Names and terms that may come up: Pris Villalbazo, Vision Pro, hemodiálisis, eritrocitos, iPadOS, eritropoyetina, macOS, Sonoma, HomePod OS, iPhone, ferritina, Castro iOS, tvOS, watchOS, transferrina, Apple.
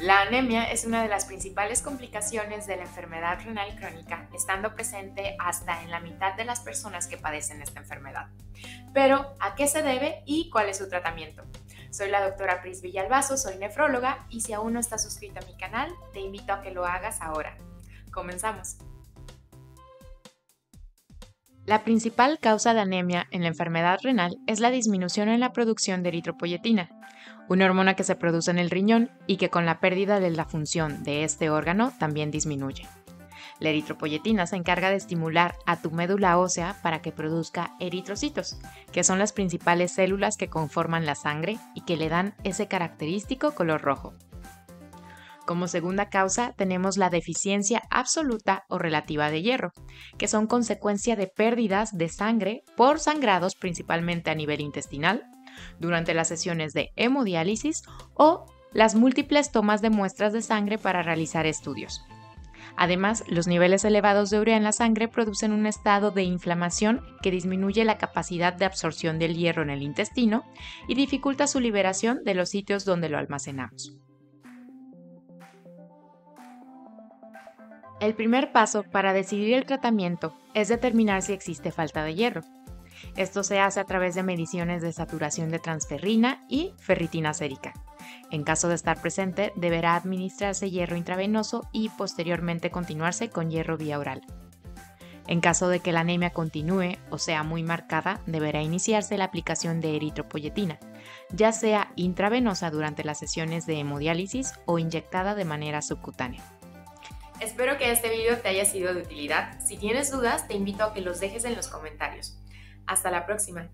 La anemia es una de las principales complicaciones de la enfermedad renal crónica, estando presente hasta en la mitad de las personas que padecen esta enfermedad. Pero, ¿a qué se debe y cuál es su tratamiento? Soy la doctora Pris Villalbazo, soy nefróloga y si aún no estás suscrito a mi canal, te invito a que lo hagas ahora. Comenzamos. La principal causa de anemia en la enfermedad renal es la disminución en la producción de eritropoyetina, una hormona que se produce en el riñón y que con la pérdida de la función de este órgano también disminuye. La eritropoyetina se encarga de estimular a tu médula ósea para que produzca eritrocitos, que son las principales células que conforman la sangre y que le dan ese característico color rojo. Como segunda causa tenemos la deficiencia absoluta o relativa de hierro, que son consecuencia de pérdidas de sangre por sangrados principalmente a nivel intestinal, durante las sesiones de hemodiálisis o las múltiples tomas de muestras de sangre para realizar estudios. Además, los niveles elevados de urea en la sangre producen un estado de inflamación que disminuye la capacidad de absorción del hierro en el intestino y dificulta su liberación de los sitios donde lo almacenamos. El primer paso para decidir el tratamiento es determinar si existe falta de hierro. Esto se hace a través de mediciones de saturación de transferrina y ferritina sérica. En caso de estar presente, deberá administrarse hierro intravenoso y posteriormente continuarse con hierro vía oral. En caso de que la anemia continúe o sea muy marcada, deberá iniciarse la aplicación de eritropoyetina, ya sea intravenosa durante las sesiones de hemodiálisis o inyectada de manera subcutánea. Espero que este video te haya sido de utilidad. Si tienes dudas, te invito a que los dejes en los comentarios. Hasta la próxima.